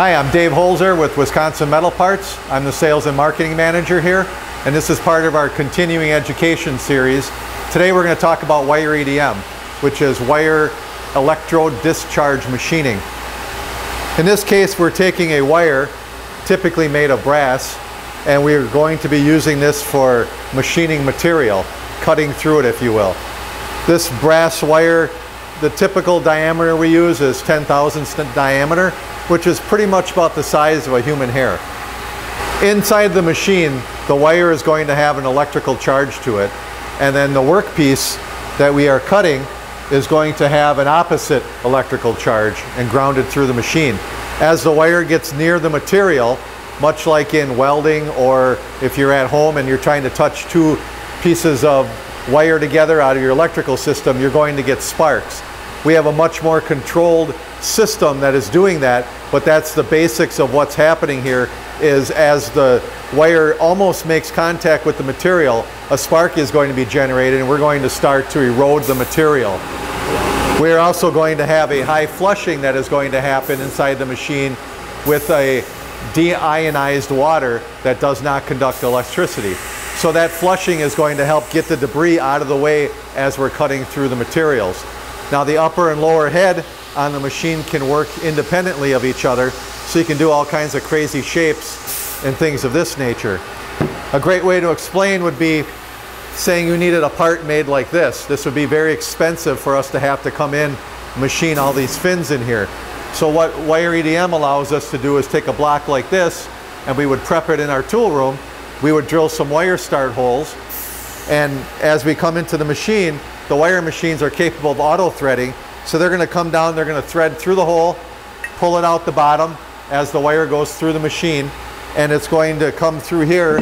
Hi, I'm Dave Holzer with Wisconsin Metal Parts. I'm the Sales and Marketing Manager here, and this is part of our Continuing Education series. Today we're going to talk about Wire EDM, which is Wire Electrode Discharge Machining. In this case, we're taking a wire, typically made of brass, and we're going to be using this for machining material, cutting through it, if you will. This brass wire, the typical diameter we use is 10,000ths diameter, which is pretty much about the size of a human hair. Inside the machine, the wire is going to have an electrical charge to it, and then the workpiece that we are cutting is going to have an opposite electrical charge and grounded through the machine. As the wire gets near the material, much like in welding, or if you're at home and you're trying to touch two pieces of wire together out of your electrical system, you're going to get sparks. We have a much more controlled system that is doing that, but that's the basics of what's happening here. Is as the wire almost makes contact with the material, a spark is going to be generated and we're going to start to erode the material. We're also going to have a high flushing that is going to happen inside the machine with a deionized water that does not conduct electricity. So that flushing is going to help get the debris out of the way as we're cutting through the materials. Now the upper and lower head on the machine can work independently of each other, so you can do all kinds of crazy shapes and things of this nature. A great way to explain would be saying you needed a part made like this. This would be very expensive for us to have to come in, machine all these fins in here. So what Wire EDM allows us to do is take a block like this, and we would prep it in our tool room. We would drill some wire start holes, and as we come into the machine, the wire machines are capable of auto threading. So they're going to come down, they're going to thread through the hole, pull it out the bottom as the wire goes through the machine, and it's going to come through here,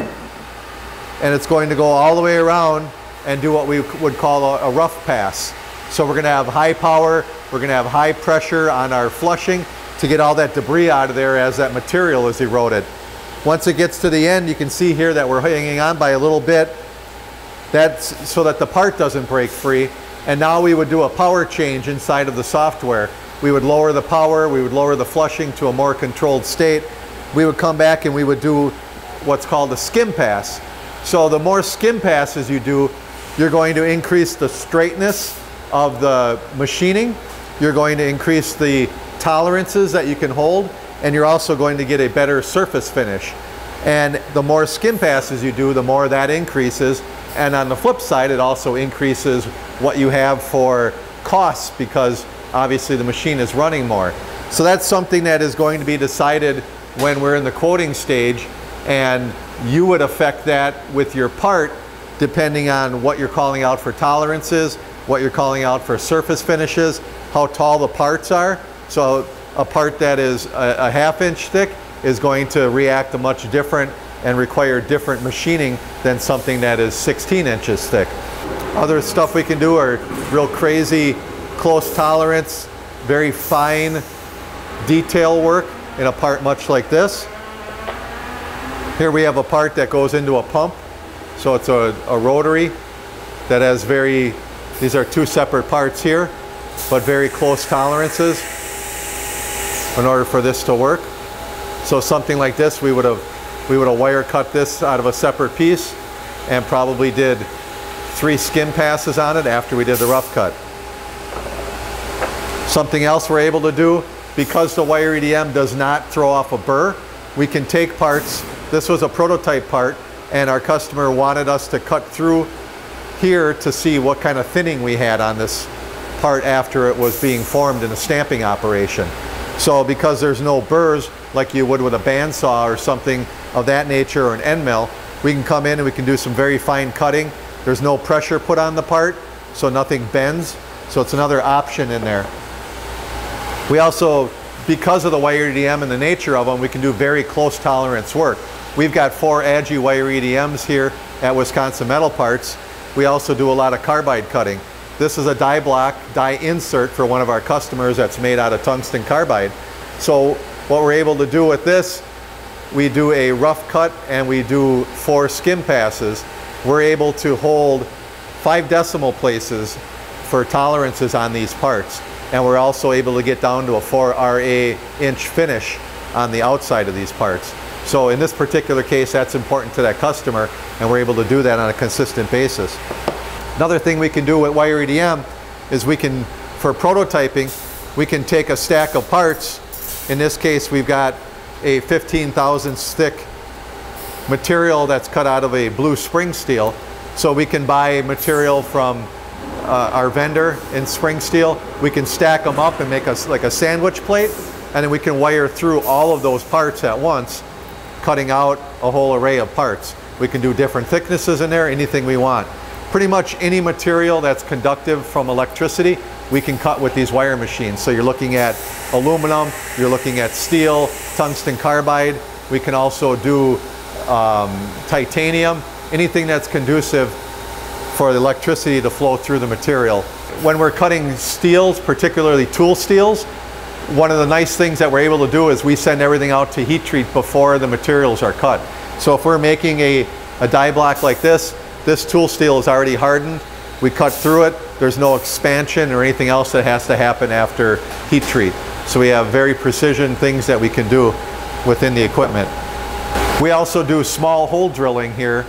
and it's going to go all the way around and do what we would call a rough pass. So we're going to have high power, we're going to have high pressure on our flushing to get all that debris out of there as that material is eroded. Once it gets to the end, you can see here that we're hanging on by a little bit. That's so that the part doesn't break free. And now we would do a power change inside of the software. We would lower the power, we would lower the flushing to a more controlled state. We would come back and we would do what's called a skim pass. So the more skim passes you do, you're going to increase the straightness of the machining, you're going to increase the tolerances that you can hold, and you're also going to get a better surface finish. And the more skim passes you do, the more that increases. And on the flip side, it also increases what you have for costs, because obviously the machine is running more. So that's something that is going to be decided when we're in the quoting stage, and you would affect that with your part depending on what you're calling out for tolerances, what you're calling out for surface finishes, how tall the parts are. So a part that is a 1/2 inch thick is going to react to much different and require different machining than something that is 16 inches thick. Other stuff we can do are real crazy close tolerance, very fine detail work in a part much like this. Here we have a part that goes into a pump. So it's a rotary that has these are two separate parts here, but very close tolerances in order for this to work. So something like this, we would have wire cut this out of a separate piece and probably did 3 skim passes on it after we did the rough cut. Something else we're able to do, because the Wire EDM does not throw off a burr, we can take parts. This was a prototype part, and our customer wanted us to cut through here to see what kind of thinning we had on this part after it was being formed in a stamping operation. So because there's no burrs like you would with a bandsaw or something of that nature, or an end mill, we can come in and we can do some very fine cutting. There's no pressure put on the part, so nothing bends. So it's another option in there. We also, because of the Wire EDM and the nature of them, we can do very close tolerance work. We've got 4 Agie Wire EDMs here at Wisconsin Metal Parts. We also do a lot of carbide cutting. This is a die block, die insert for one of our customers that's made out of tungsten carbide. So what we're able to do with this, we do a rough cut and we do 4 skim passes. We're able to hold 5 decimal places for tolerances on these parts. And we're also able to get down to a 4 RA inch finish on the outside of these parts. So in this particular case, that's important to that customer, and we're able to do that on a consistent basis. Another thing we can do with Wire EDM is we can, for prototyping, we can take a stack of parts. In this case, we've got a 15,000ths thick material that's cut out of a blue spring steel. So we can buy material from our vendor in spring steel. We can stack them up and make like a sandwich plate, and then we can wire through all of those parts at once, cutting out a whole array of parts. We can do different thicknesses in there, anything we want. Pretty much any material that's conductive from electricity, we can cut with these wire machines. So you're looking at aluminum, you're looking at steel, tungsten carbide. We can also do titanium, anything that's conducive for the electricity to flow through the material. When we're cutting steels, particularly tool steels, one of the nice things that we're able to do is we send everything out to heat treat before the materials are cut. So if we're making a die block like this, this tool steel is already hardened. We cut through it. There's no expansion or anything else that has to happen after heat treat. So we have very precision things that we can do within the equipment. We also do small hole drilling here.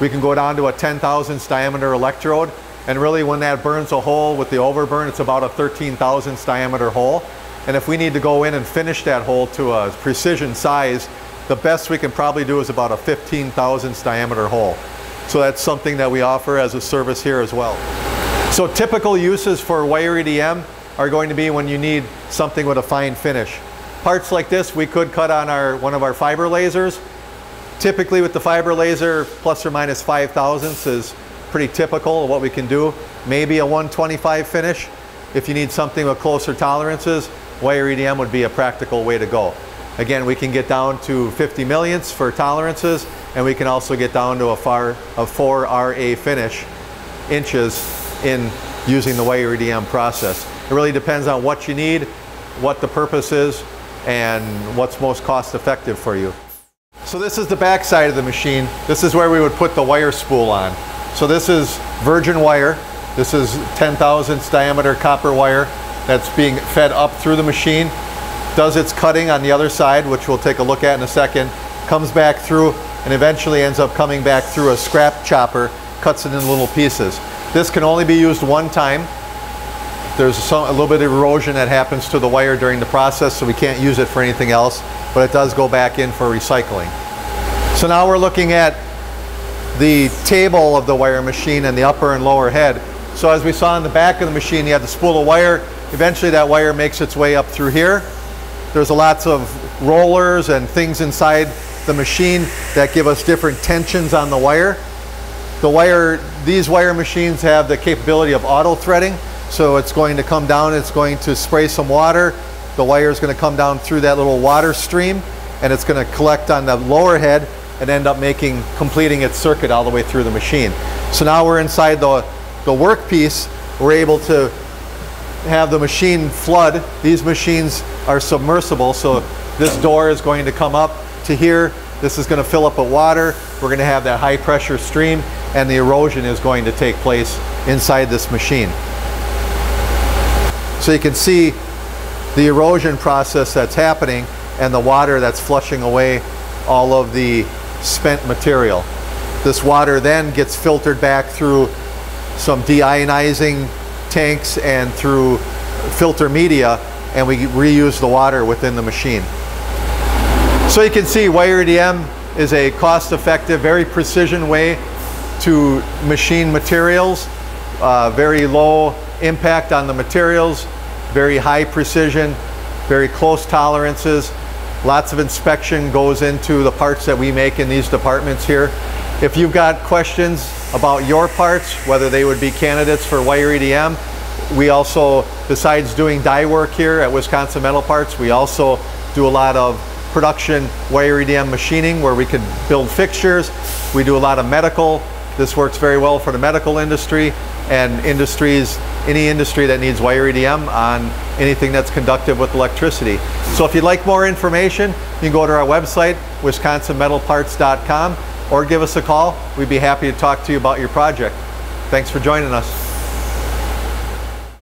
We can go down to a 10,000ths diameter electrode, and really when that burns a hole with the overburn, it's about a 13,000ths diameter hole. And if we need to go in and finish that hole to a precision size, the best we can probably do is about a 15,000ths diameter hole. So that's something that we offer as a service here as well. So typical uses for Wire EDM are going to be when you need something with a fine finish. Parts like this we could cut on one of our fiber lasers. Typically with the fiber laser, plus or minus 5,000ths is pretty typical of what we can do. Maybe a 125 finish. If you need something with closer tolerances, Wire EDM would be a practical way to go. Again, we can get down to 50 millionths for tolerances, and we can also get down to a 4 RA finish inches in using the Wire EDM process. It really depends on what you need, what the purpose is, and what's most cost effective for you. So this is the back side of the machine. This is where we would put the wire spool on. So this is virgin wire. This is 10,000ths diameter copper wire that's being fed up through the machine. Does its cutting on the other side, which we'll take a look at in a second, comes back through and eventually ends up coming back through a scrap chopper, cuts it into little pieces. This can only be used one time. There's a little bit of erosion that happens to the wire during the process, so we can't use it for anything else, but it does go back in for recycling. So now we're looking at the table of the wire machine and the upper and lower head. So as we saw in the back of the machine, you have the spool of wire. Eventually that wire makes its way up through here. There's lots of rollers and things inside the machine that give us different tensions on the wire. These wire machines have the capability of auto threading. So it's going to come down, it's going to spray some water. The wire is going to come down through that little water stream, and it's going to collect on the lower head and end up completing its circuit all the way through the machine. So now we're inside the workpiece. We're able to have the machine flood. These machines are submersible, so this door is going to come up to here. This is going to fill up with water. We're going to have that high pressure stream, and the erosion is going to take place inside this machine. So you can see the erosion process that's happening and the water that's flushing away all of the spent material. This water then gets filtered back through some deionizing tanks and through filter media, and we reuse the water within the machine. So you can see Wire EDM is a cost-effective, very precision way to machine materials, very low impact on the materials, very high precision, very close tolerances. Lots of inspection goes into the parts that we make in these departments here. If you've got questions about your parts, whether they would be candidates for Wire EDM, we also, besides doing die work here at Wisconsin Metal Parts, we also do a lot of production Wire EDM machining where we can build fixtures. We do a lot of medical. This works very well for the medical industry and any industry that needs Wire EDM on anything that's conductive with electricity. So if you'd like more information, you can go to our website, wisconsinmetalparts.com, or give us a call. We'd be happy to talk to you about your project. Thanks for joining us.